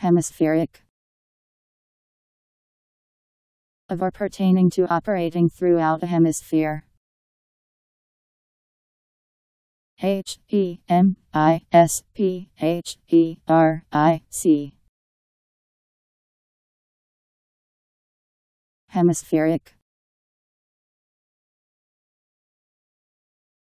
Hemispheric. Of or pertaining to operating throughout a hemisphere. H-E-M-I-S-P-H-E-R-I-C. Hemispheric.